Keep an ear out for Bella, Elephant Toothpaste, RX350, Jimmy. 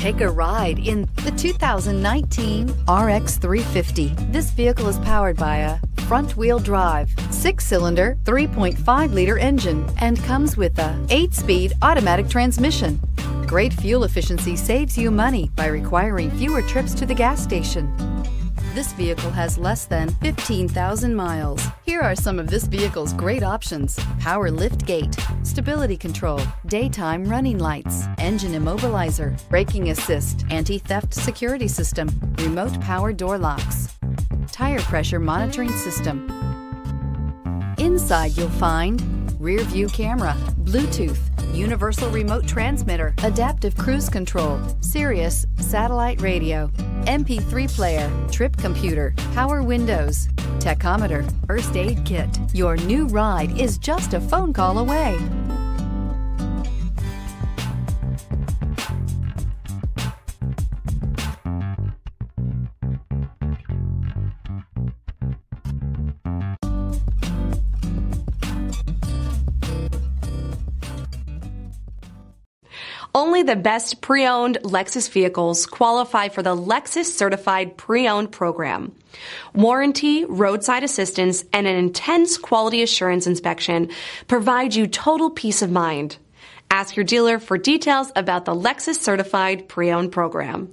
Take a ride in the 2019 RX350. This vehicle is powered by a front-wheel drive, 6-cylinder, 3.5-liter engine, and comes with a 8-speed automatic transmission. Great fuel efficiency saves you money by requiring fewer trips to the gas station. This vehicle has less than 15,000 miles. Here are some of this vehicle's great options: power lift gate, stability control, daytime running lights, engine immobilizer, braking assist, anti-theft security system, remote power door locks, tire pressure monitoring system. Inside you'll find rear view camera, Bluetooth, universal remote transmitter, adaptive cruise control, Sirius satellite radio, MP3 player, trip computer, power windows, tachometer, first aid kit. Your new ride is just a phone call away. Only the best pre-owned Lexus vehicles qualify for the Lexus Certified Pre-Owned Program. Warranty, roadside assistance, and an intense quality assurance inspection provide you total peace of mind. Ask your dealer for details about the Lexus Certified Pre-Owned Program.